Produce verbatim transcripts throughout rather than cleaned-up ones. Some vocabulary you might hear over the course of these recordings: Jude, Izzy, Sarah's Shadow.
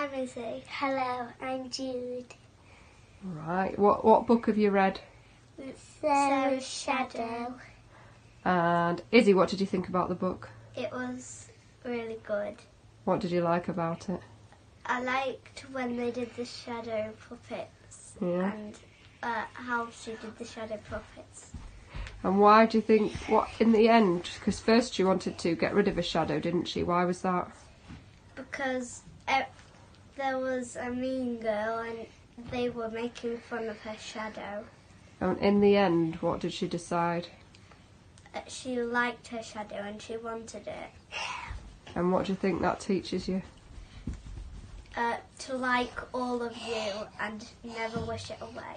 I'm Izzy. Hello, I'm Jude. Right, what what book have you read? Sarah's Shadow. And Izzy, what did you think about the book? It was really good. What did you like about it? I liked when they did the shadow puppets, yeah. and uh, how she did the shadow puppets. And why do you think, what in the end, because first she wanted to get rid of a shadow, didn't she? Why was that? Because it, there was a mean girl and they were making fun of her shadow. And in the end, what did she decide? Uh, she liked her shadow and she wanted it. And what do you think that teaches you? Uh, to like all of you and never wish it away.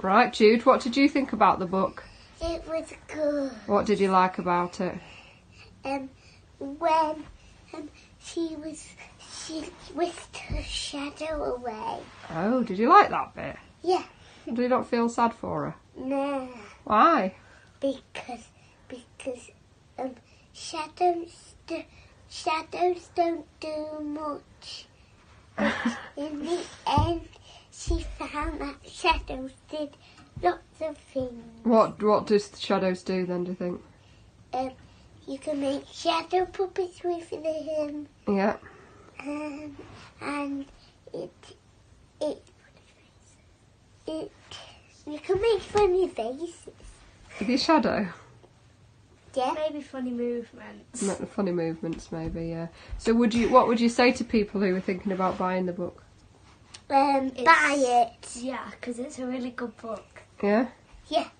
Right, Jude, what did you think about the book? It was good. What did you like about it? Um, when um, she was, she whisked her shadow away. Oh, did you like that bit? Yeah. Do you not feel sad for her? No. Why? Because, because um, shadows, do, shadows don't do much. But in the end, she found that shadows did lots of things. What what does the shadows do then, do you think? Um, you can make shadow puppets with them. Yeah. Um, and it it it you can make funny faces. The shadow. Yeah. Maybe funny movements. Funny movements, maybe. Yeah. So would you? What would you say to people who were thinking about buying the book? Um, it's, buy it. Yeah, because it's a really good book. Yeah? Yeah.